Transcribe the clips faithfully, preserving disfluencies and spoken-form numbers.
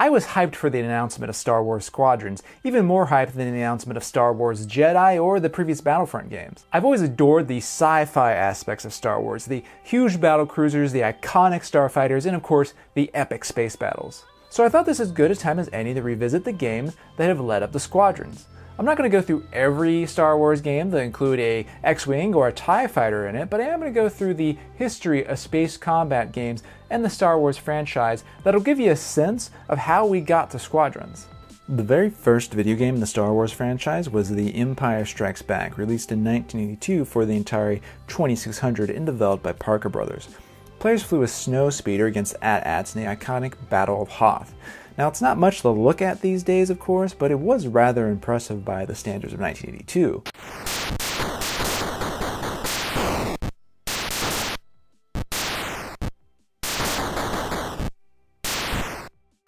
I was hyped for the announcement of Star Wars Squadrons, even more hyped than the announcement of Star Wars Jedi or the previous Battlefront games. I've always adored the sci-fi aspects of Star Wars, the huge battle cruisers, the iconic starfighters, and of course, the epic space battles. So I thought this as good a time as any to revisit the games that have led up to Squadrons. I'm not going to go through every Star Wars game that include a X-Wing or a TIE Fighter in it, but I am going to go through the history of space combat games and the Star Wars franchise that'll give you a sense of how we got to Squadrons. The very first video game in the Star Wars franchise was The Empire Strikes Back, released in nineteen eighty-two for the Atari twenty-six hundred and developed by Parker Brothers. Players flew a snow speeder against A T A Ts in the iconic Battle of Hoth. Now, it's not much to look at these days, of course, but it was rather impressive by the standards of nineteen eighty-two.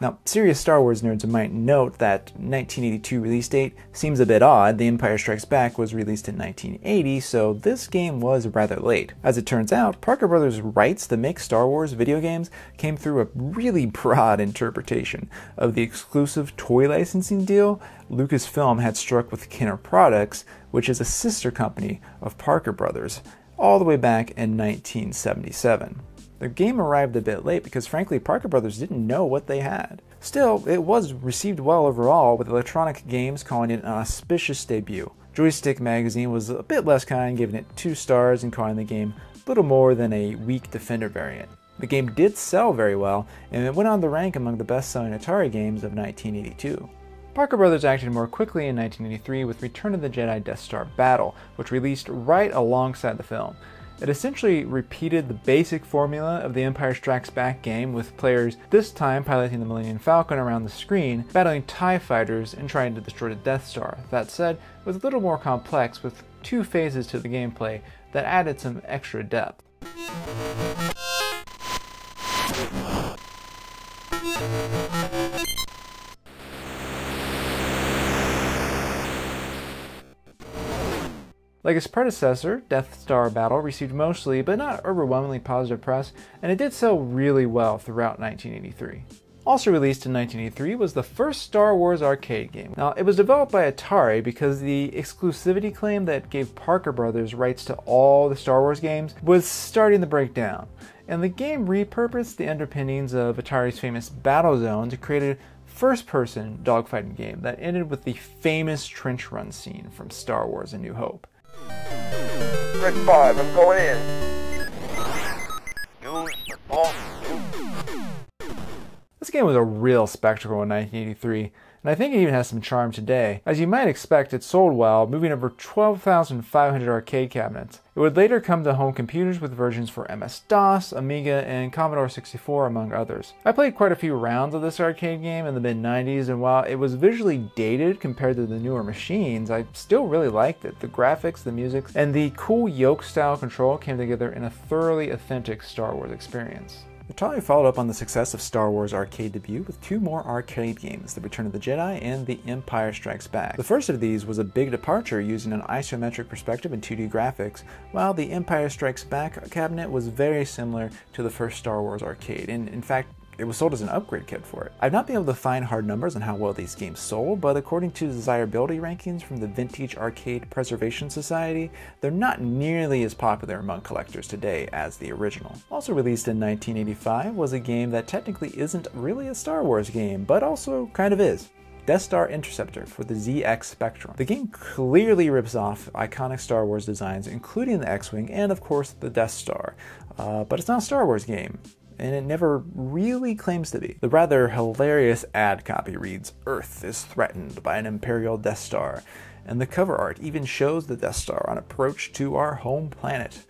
Now, serious Star Wars nerds might note that nineteen eighty-two release date seems a bit odd. The Empire Strikes Back was released in nineteen eighty, so this game was rather late. As it turns out, Parker Brothers' rights to make Star Wars video games came through a really broad interpretation of the exclusive toy licensing deal Lucasfilm had struck with Kenner Products, which is a sister company of Parker Brothers, all the way back in nineteen seventy-seven. The game arrived a bit late because, frankly, Parker Brothers didn't know what they had. Still, it was received well overall, with Electronic Games calling it an auspicious debut. Joystick Magazine was a bit less kind, giving it two stars and calling the game little more than a weak Defender variant. The game did sell very well, and it went on to rank among the best-selling Atari games of nineteen eighty-two. Parker Brothers acted more quickly in nineteen eighty-three with Return of the Jedi Death Star Battle, which released right alongside the film. It essentially repeated the basic formula of the Empire Strikes Back game, with players this time piloting the Millennium Falcon around the screen, battling TIE fighters, and trying to destroy the Death Star. That said, it was a little more complex, with two phases to the gameplay that added some extra depth. Like its predecessor, Death Star Battle received mostly, but not overwhelmingly positive press, and it did sell really well throughout nineteen eighty-three. Also released in nineteen eighty-three was the first Star Wars arcade game. Now, it was developed by Atari because the exclusivity claim that gave Parker Brothers rights to all the Star Wars games was starting to break down, and the game repurposed the underpinnings of Atari's famous Battlezone to create a first-person dogfighting game that ended with the famous trench run scene from Star Wars A New Hope. Grid five, I'm going in. This game was a real spectacle in nineteen eighty-three, and I think it even has some charm today. As you might expect, it sold well, moving over twelve thousand five hundred arcade cabinets. It would later come to home computers with versions for M S DOS, Amiga, and Commodore sixty-four, among others. I played quite a few rounds of this arcade game in the mid nineties, and while it was visually dated compared to the newer machines, I still really liked it. The graphics, the music, and the cool yoke-style control came together in a thoroughly authentic Star Wars experience. Atari followed up on the success of Star Wars arcade debut with two more arcade games, The Return of the Jedi and The Empire Strikes Back. The first of these was a big departure, using an isometric perspective and two D graphics, while The Empire Strikes Back cabinet was very similar to the first Star Wars arcade, and in fact, it was sold as an upgrade kit for it. I've not been able to find hard numbers on how well these games sold, but according to desirability rankings from the Vintage Arcade Preservation Society, they're not nearly as popular among collectors today as the original. Also released in nineteen eighty-five was a game that technically isn't really a Star Wars game, but also kind of is. Death Star Interceptor for the Z X Spectrum. The game clearly rips off iconic Star Wars designs, including the X-Wing and of course the Death Star, uh, but it's not a Star Wars game, and it never really claims to be. The rather hilarious ad copy reads, "Earth is threatened by an Imperial Death Star," and the cover art even shows the Death Star on approach to our home planet.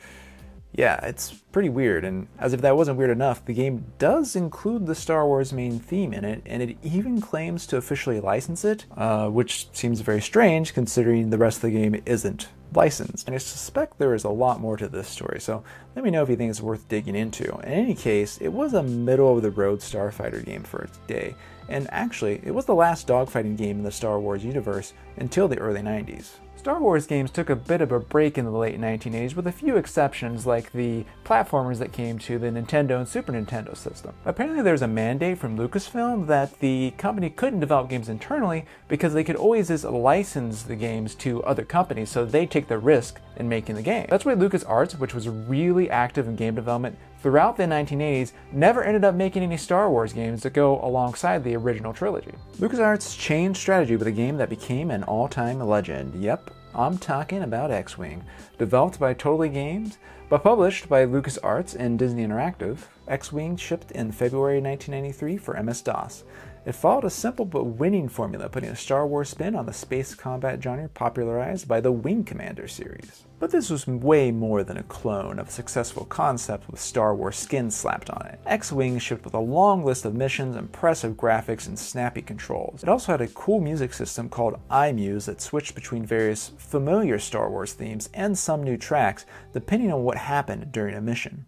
Yeah, it's pretty weird, and as if that wasn't weird enough, the game does include the Star Wars main theme in it, and it even claims to officially license it, uh, which seems very strange considering the rest of the game isn't licensed. And I suspect there is a lot more to this story, so let me know if you think it's worth digging into. In any case, it was a middle-of-the-road starfighter game for its day, and actually, it was the last dogfighting game in the Star Wars universe until the early nineties. Star Wars games took a bit of a break in the late nineteen eighties, with a few exceptions like the platformers that came to the Nintendo and Super Nintendo system. Apparently there's a mandate from Lucasfilm that the company couldn't develop games internally because they could always just license the games to other companies, so they take the risk in making the game. That's why LucasArts, which was really active in game development throughout the nineteen eighties, never ended up making any Star Wars games that go alongside the original trilogy. LucasArts changed strategy with a game that became an all-time legend. Yep, I'm talking about X-Wing. Developed by Totally Games, but published by LucasArts and Disney Interactive, X-Wing shipped in February nineteen ninety-three for M S DOS. It followed a simple but winning formula, putting a Star Wars spin on the space combat genre popularized by the Wing Commander series. But this was way more than a clone of a successful concept with Star Wars skin slapped on it. X-Wing shipped with a long list of missions, impressive graphics, and snappy controls. It also had a cool music system called iMuse that switched between various familiar Star Wars themes and some new tracks, depending on what happened during a mission.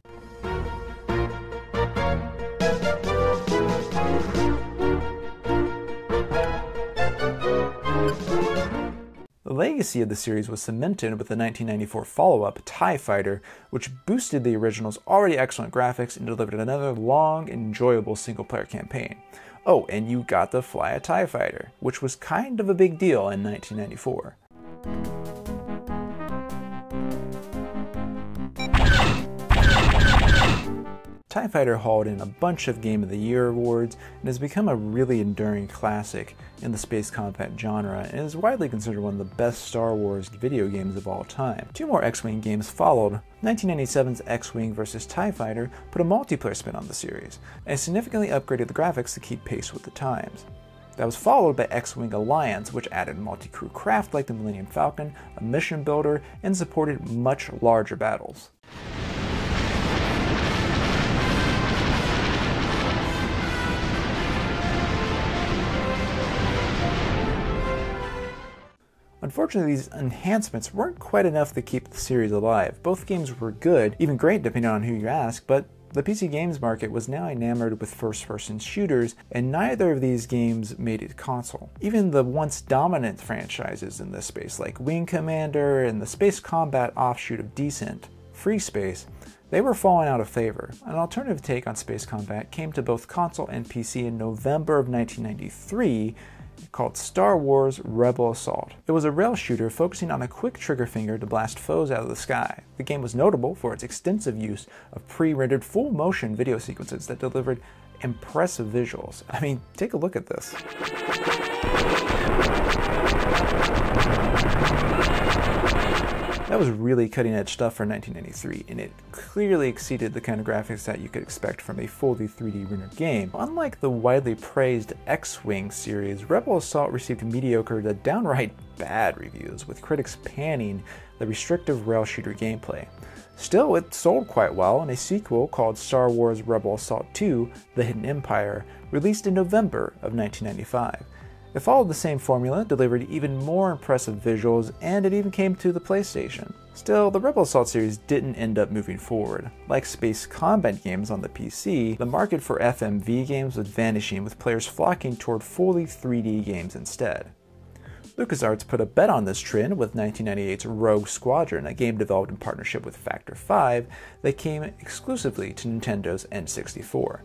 The legacy of the series was cemented with the nineteen ninety-four follow-up, TIE Fighter, which boosted the original's already excellent graphics and delivered another long, enjoyable single-player campaign. Oh, and you got to fly a TIE Fighter, which was kind of a big deal in nineteen ninety-four. TIE Fighter hauled in a bunch of Game of the Year awards and has become a really enduring classic in the space combat genre and is widely considered one of the best Star Wars video games of all time. Two more X-Wing games followed. nineteen ninety-seven's X-Wing versus. TIE Fighter put a multiplayer spin on the series and significantly upgraded the graphics to keep pace with the times. That was followed by X-Wing Alliance, which added multi-crew craft like the Millennium Falcon, a mission builder, and supported much larger battles. Unfortunately, these enhancements weren't quite enough to keep the series alive. Both games were good, even great depending on who you ask, but the P C games market was now enamored with first-person shooters, and neither of these games made it to console. Even the once dominant franchises in this space, like Wing Commander and the space combat offshoot of Descent, Free Space, they were falling out of favor. An alternative take on space combat came to both console and P C in November of nineteen ninety-three, called Star Wars Rebel Assault. It was a rail shooter focusing on a quick trigger finger to blast foes out of the sky. The game was notable for its extensive use of pre-rendered full-motion video sequences that delivered impressive visuals. I mean, take a look at this. That was really cutting-edge stuff for nineteen ninety-three, and it clearly exceeded the kind of graphics that you could expect from a fully three D rendered game. Unlike the widely praised X-Wing series, Rebel Assault received mediocre to downright bad reviews, with critics panning the restrictive rail shooter gameplay. Still, it sold quite well, and a sequel called Star Wars Rebel Assault two: The Hidden Empire released in November of nineteen ninety-five. It followed the same formula, delivered even more impressive visuals, and it even came to the PlayStation. Still, the Rebel Assault series didn't end up moving forward. Like space combat games on the P C, the market for F M V games was vanishing, with players flocking toward fully three D games instead. LucasArts put a bet on this trend with nineteen ninety-eight's Rogue Squadron, a game developed in partnership with Factor five that came exclusively to Nintendo's N sixty-four.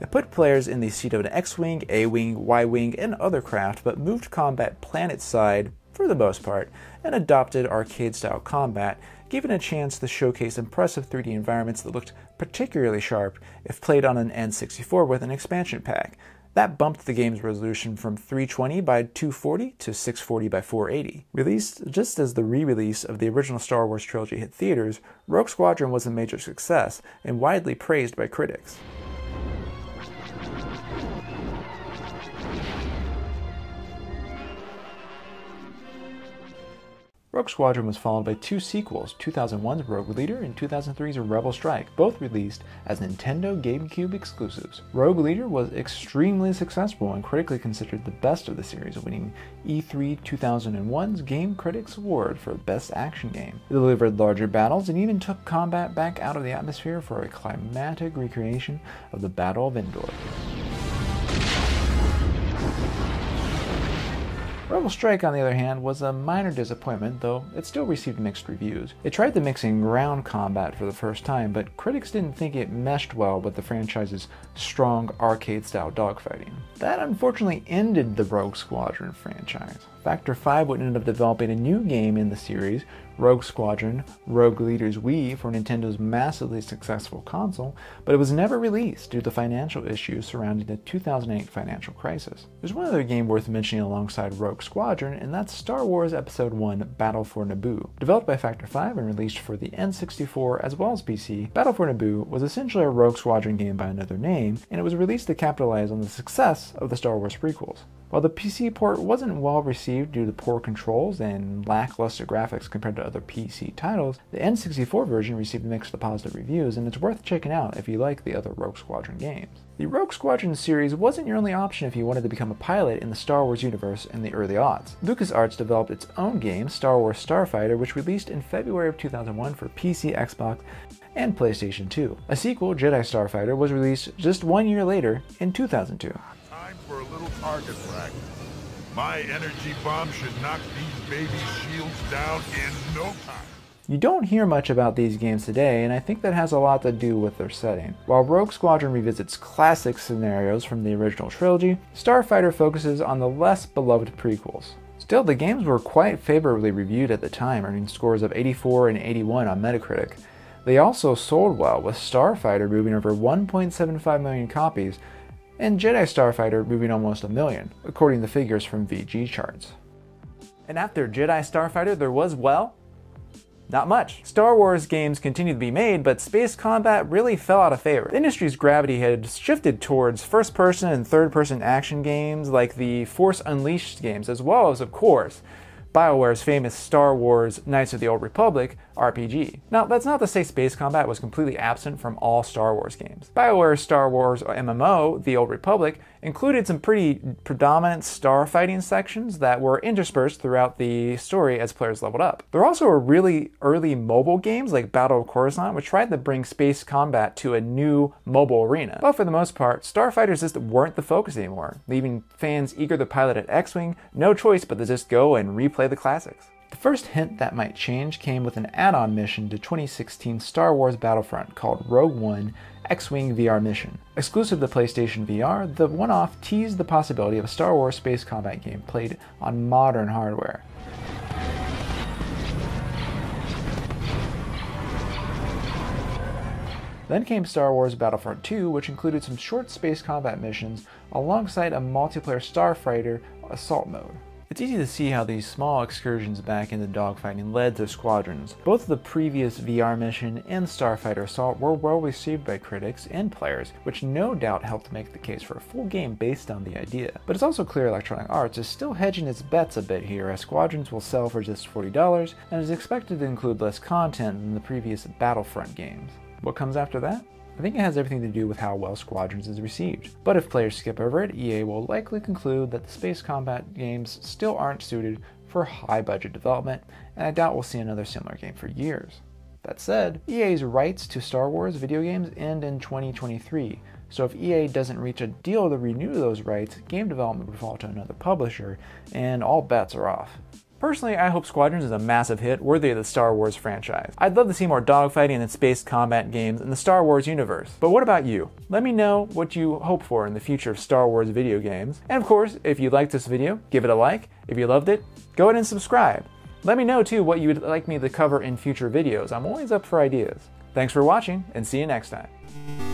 It put players in the seat of an X-Wing, A-Wing, Y-Wing, and other craft, but moved combat planet-side, for the most part, and adopted arcade-style combat, giving a chance to showcase impressive three D environments that looked particularly sharp if played on an N sixty-four with an expansion pack. That bumped the game's resolution from three twenty by two forty to six forty by four eighty. Released just as the re-release of the original Star Wars trilogy hit theaters, Rogue Squadron was a major success, and widely praised by critics. Rogue Squadron was followed by two sequels, two thousand one's Rogue Leader and two thousand three's Rebel Strike, both released as Nintendo GameCube exclusives. Rogue Leader was extremely successful and critically considered the best of the series, winning E three two thousand one's Game Critics Award for Best Action Game. It delivered larger battles and even took combat back out of the atmosphere for a climactic recreation of the Battle of Endor. Rebel Strike, on the other hand, was a minor disappointment, though it still received mixed reviews. It tried the mixing ground combat for the first time, but critics didn't think it meshed well with the franchise's strong arcade-style dogfighting. That unfortunately ended the Rogue Squadron franchise. Factor five would end up developing a new game in the series, Rogue Squadron, Rogue Leader's Wii, for Nintendo's massively successful console, but it was never released due to financial issues surrounding the two thousand eight financial crisis. There's one other game worth mentioning alongside Rogue Squadron, and that's Star Wars Episode one Battle for Naboo. Developed by Factor five and released for the N sixty-four as well as P C, Battle for Naboo was essentially a Rogue Squadron game by another name, and it was released to capitalize on the success of the Star Wars prequels. While the P C port wasn't well received due to poor controls and lackluster graphics compared to other P C titles, the N sixty-four version received mixed to positive reviews, and it's worth checking out if you like the other Rogue Squadron games. The Rogue Squadron series wasn't your only option if you wanted to become a pilot in the Star Wars universe in the early aughts. LucasArts developed its own game, Star Wars Starfighter, which released in February of two thousand one for P C, Xbox, and PlayStation two. A sequel, Jedi Starfighter, was released just one year later in two thousand two. For a little target rack. My energy bomb should knock these baby shields down in no time. You don't hear much about these games today, and I think that has a lot to do with their setting. While Rogue Squadron revisits classic scenarios from the original trilogy, Starfighter focuses on the less beloved prequels. Still, the games were quite favorably reviewed at the time, earning scores of eighty-four and eighty-one on Metacritic. They also sold well, with Starfighter moving over one point seven five million copies, and Jedi Starfighter moving almost a million, according to figures from V G charts. And after Jedi Starfighter, there was, well, not much. Star Wars games continued to be made, but space combat really fell out of favor. The industry's gravity had shifted towards first-person and third-person action games like the Force Unleashed games, as well as, of course, BioWare's famous Star Wars Knights of the Old Republic R P G. Now, that's not to say space combat was completely absent from all Star Wars games. BioWare's Star Wars M M O, The Old Republic, included some pretty predominant starfighting sections that were interspersed throughout the story as players leveled up. There also were really early mobile games like Battle of Coruscant, which tried to bring space combat to a new mobile arena. But for the most part, starfighters just weren't the focus anymore, leaving fans eager to pilot an X-Wing no choice but to just go and replay the classics. The first hint that might change came with an add-on mission to twenty sixteen Star Wars Battlefront called Rogue One X-Wing V R Mission. Exclusive to PlayStation V R, the one-off teased the possibility of a Star Wars space combat game played on modern hardware. Then came Star Wars Battlefront two, which included some short space combat missions alongside a multiplayer Starfighter Assault mode. It's easy to see how these small excursions back into dogfighting led to Squadrons. Both the previous V R mission and Starfighter Assault were well received by critics and players, which no doubt helped make the case for a full game based on the idea. But it's also clear Electronic Arts is still hedging its bets a bit here, as Squadrons will sell for just forty dollars and is expected to include less content than the previous Battlefront games. What comes after that? I think it has everything to do with how well Squadrons is received. But if players skip over it, E A will likely conclude that the space combat games still aren't suited for high-budget development, and I doubt we'll see another similar game for years. That said, E A's rights to Star Wars video games end in twenty twenty-three, so if E A doesn't reach a deal to renew those rights, game development would fall to another publisher, and all bets are off. Personally, I hope Squadrons is a massive hit worthy of the Star Wars franchise. I'd love to see more dogfighting and space combat games in the Star Wars universe. But what about you? Let me know what you hope for in the future of Star Wars video games. And of course, if you liked this video, give it a like. If you loved it, go ahead and subscribe. Let me know too what you would like me to cover in future videos. I'm always up for ideas. Thanks for watching, and see you next time.